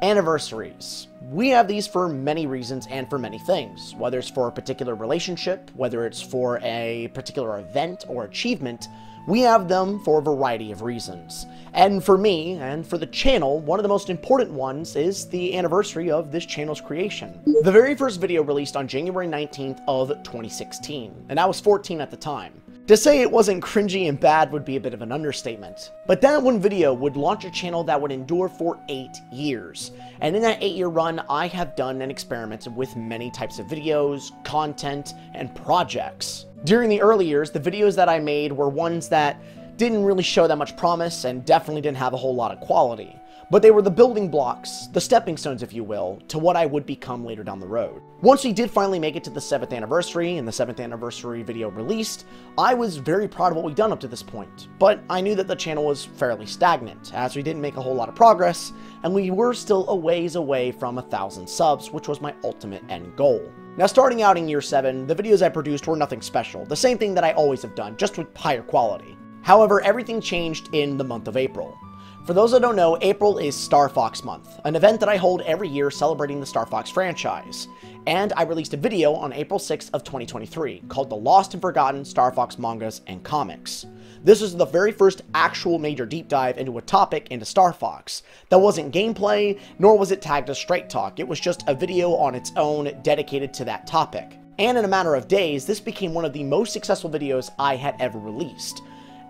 Anniversaries. We have these for many reasons and for many things, whether it's for a particular relationship, whether it's for a particular event or achievement. We have them for a variety of reasons. And for me, and for the channel, one of the most important ones is the anniversary of this channel's creation. The very first video released on January 19th of 2016, and I was 14 at the time. To say it wasn't cringy and bad would be a bit of an understatement. But that one video would launch a channel that would endure for 8 years. And in that 8-year run, I have done and experimented with many types of videos, content, and projects. During the early years, the videos that I made were ones that didn't really show that much promise and definitely didn't have a whole lot of quality. But they were the building blocks, the stepping stones, if you will, to what I would become later down the road. Once we did finally make it to the 7th anniversary and the 7th anniversary video released, I was very proud of what we'd done up to this point, but I knew that the channel was fairly stagnant, as we didn't make a whole lot of progress, and we were still a ways away from 1,000 subs, which was my ultimate end goal. Now, starting out in year 7, the videos I produced were nothing special, the same thing that I always have done, just with higher quality. However, everything changed in the month of April. For those that don't know, April is Star Fox Month, an event that I hold every year celebrating the Star Fox franchise. And I released a video on April 6th of 2023 called The Lost and Forgotten Star Fox Mangas and Comics. This was the very first actual major deep dive into a topic into Star Fox. That wasn't gameplay, nor was it tagged as straight talk. It was just a video on its own dedicated to that topic. And in a matter of days, this became one of the most successful videos I had ever released.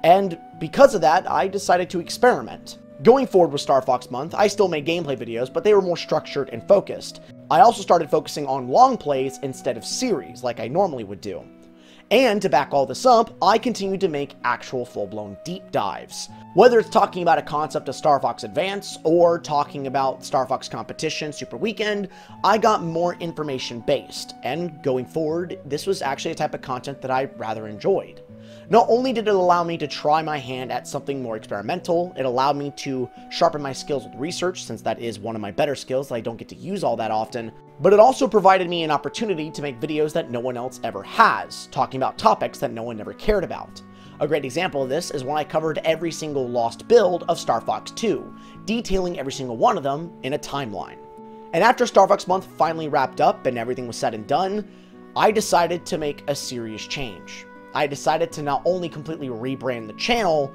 And because of that, I decided to experiment. Going forward with Star Fox Month, I still made gameplay videos, but they were more structured and focused. I also started focusing on long plays instead of series, like I normally would do. And to back all this up, I continued to make actual full-blown deep dives. Whether it's talking about a concept of Star Fox Advance or talking about Star Fox Competition Super Weekend, I got more information-based. And going forward, this was actually a type of content that I rather enjoyed. Not only did it allow me to try my hand at something more experimental, it allowed me to sharpen my skills with research, since that is one of my better skills that I don't get to use all that often, but it also provided me an opportunity to make videos that no one else ever has, talking about topics that no one ever cared about. A great example of this is when I covered every single lost build of Star Fox 2, detailing every single one of them in a timeline. And after Star Fox Month finally wrapped up and everything was said and done, I decided to make a serious change. I decided to not only completely rebrand the channel,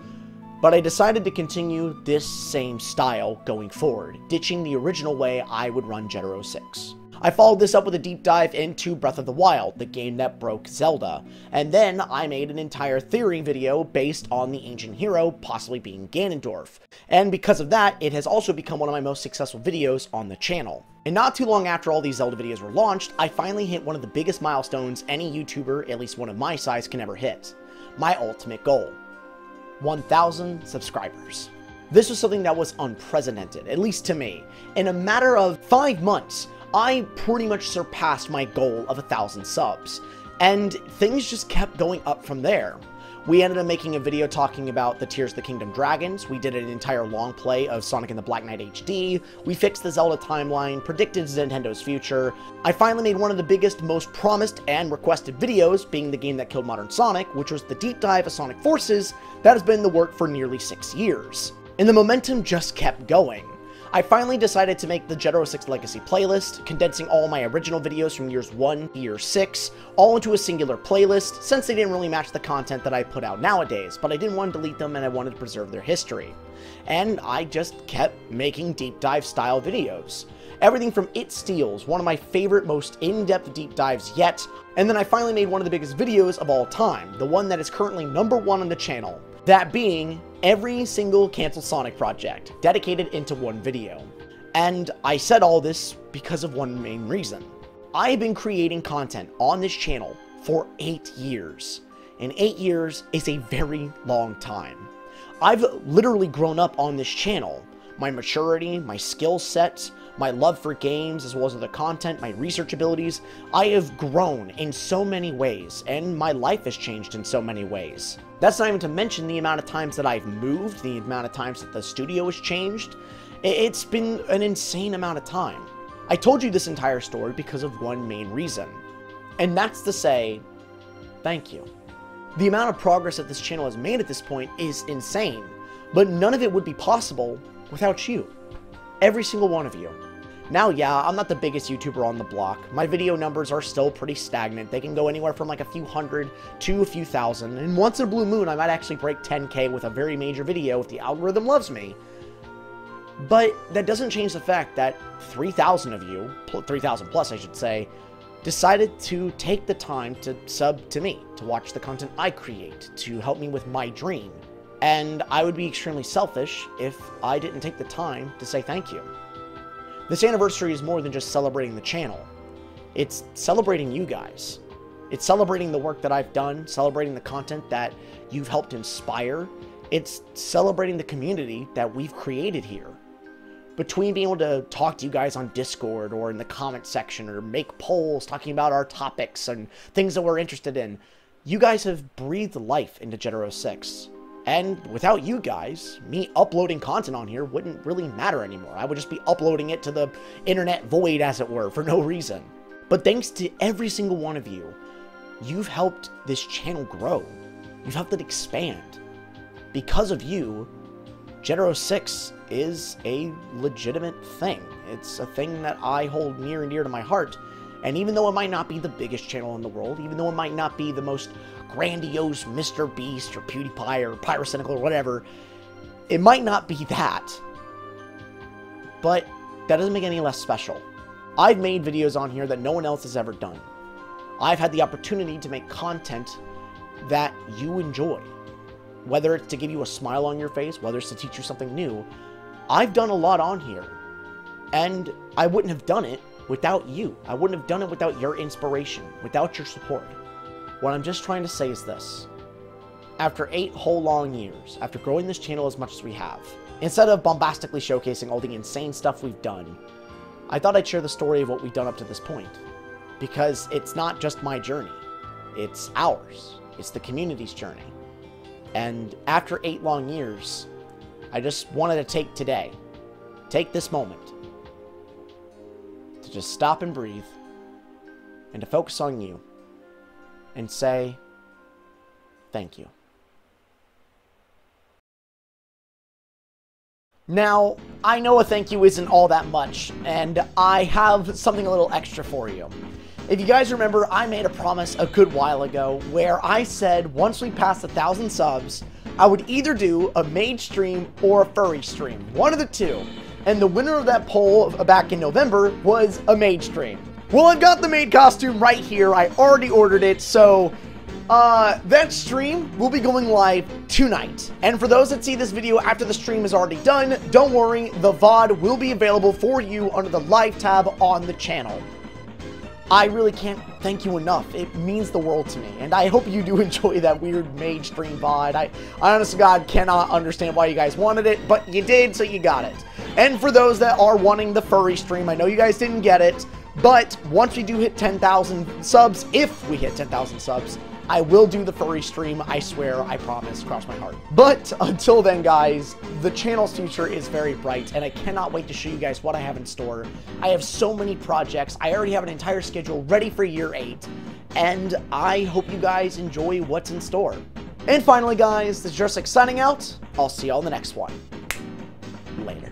but I decided to continue this same style going forward, ditching the original way I would run Jetter06. I followed this up with a deep dive into Breath of the Wild, the game that broke Zelda, and then I made an entire theory video based on the ancient hero possibly being Ganondorf, and because of that, it has also become one of my most successful videos on the channel. And not too long after all these Zelda videos were launched, I finally hit one of the biggest milestones any YouTuber, at least one of my size, can ever hit. My ultimate goal. 1,000 subscribers. This was something that was unprecedented, at least to me. In a matter of 5 months, I pretty much surpassed my goal of 1,000 subs, and things just kept going up from there. We ended up making a video talking about the Tears of the Kingdom dragons, we did an entire long play of Sonic and the Black Knight HD, we fixed the Zelda timeline, predicted Nintendo's future. I finally made one of the biggest, most promised, and requested videos, being the game that killed modern Sonic, which was the deep dive of Sonic Forces that has been in the work for nearly 6 years. And the momentum just kept going. I finally decided to make the Jetter06 Legacy playlist, condensing all my original videos from years 1 to year 6, all into a singular playlist, since they didn't really match the content that I put out nowadays, but I didn't want to delete them and I wanted to preserve their history. And I just kept making deep dive style videos. Everything from It Steals, one of my favorite, most in-depth deep dives yet, and then I finally made one of the biggest videos of all time, the one that is currently #1 on the channel. That being every single canceled Sonic project, dedicated into one video. And I said all this because of one main reason. I've been creating content on this channel for 8 years, and 8 years is a very long time. I've literally grown up on this channel. My maturity, my skill set, my love for games, as well as the content, my research abilities, I have grown in so many ways, and my life has changed in so many ways. That's not even to mention the amount of times that I've moved, the amount of times that the studio has changed. It's been an insane amount of time. I told you this entire story because of one main reason, and that's to say, thank you. The amount of progress that this channel has made at this point is insane, but none of it would be possible without you. Every single one of you. Now, yeah, I'm not the biggest YouTuber on the block. My video numbers are still pretty stagnant. They can go anywhere from like a few hundred to a few thousand. And once in a blue moon, I might actually break 10K with a very major video if the algorithm loves me. But that doesn't change the fact that 3,000 of you, 3,000 plus I should say, decided to take the time to sub to me, to watch the content I create, to help me with my dream. And I would be extremely selfish if I didn't take the time to say thank you. This anniversary is more than just celebrating the channel. It's celebrating you guys. It's celebrating the work that I've done, celebrating the content that you've helped inspire. It's celebrating the community that we've created here. Between being able to talk to you guys on Discord or in the comment section or make polls talking about our topics and things that we're interested in, you guys have breathed life into Jetter06. And without you guys, me uploading content on here wouldn't really matter anymore. I would just be uploading it to the internet void, as it were, for no reason. But thanks to every single one of you, you've helped this channel grow. You've helped it expand. Because of you, Jetter06 is a legitimate thing. It's a thing that I hold near and dear to my heart. And even though it might not be the biggest channel in the world, even though it might not be the most grandiose Mr. Beast or PewDiePie or Pyrocynical or whatever, it might not be that, but that doesn't make it any less special. I've made videos on here that no one else has ever done. I've had the opportunity to make content that you enjoy, whether it's to give you a smile on your face, whether it's to teach you something new. I've done a lot on here, and I wouldn't have done it without you. I wouldn't have done it without your inspiration, without your support. What I'm just trying to say is this. After 8 whole long years, after growing this channel as much as we have, instead of bombastically showcasing all the insane stuff we've done, I thought I'd share the story of what we've done up to this point. Because it's not just my journey, it's ours. It's the community's journey. And after 8 long years, I just wanted to take today, take this moment, to just stop and breathe, and to focus on you. And say, thank you. Now, I know a thank you isn't all that much, and I have something a little extra for you. If you guys remember, I made a promise a good while ago where I said once we passed 1,000 subs, I would either do a mage stream or a furry stream, one of the two. And the winner of that poll back in November was a mage stream. Well, I've got the maid costume right here. I already ordered it, so that stream will be going live tonight. And for those that see this video after the stream is already done, don't worry, the VOD will be available for you under the live tab on the channel. I really can't thank you enough. It means the world to me, and I hope you do enjoy that weird mage stream VOD. I honest to God cannot understand why you guys wanted it, but you did, so you got it. And for those that are wanting the furry stream, I know you guys didn't get it, but once we do hit 10,000 subs, if we hit 10,000 subs, I will do the furry stream, I swear, I promise, cross my heart. But until then, guys, the channel's future is very bright, and I cannot wait to show you guys what I have in store. I have so many projects. I already have an entire schedule ready for year 8, and I hope you guys enjoy what's in store. And finally, guys, this is Jurassic signing out. I'll see y'all in the next one. Later.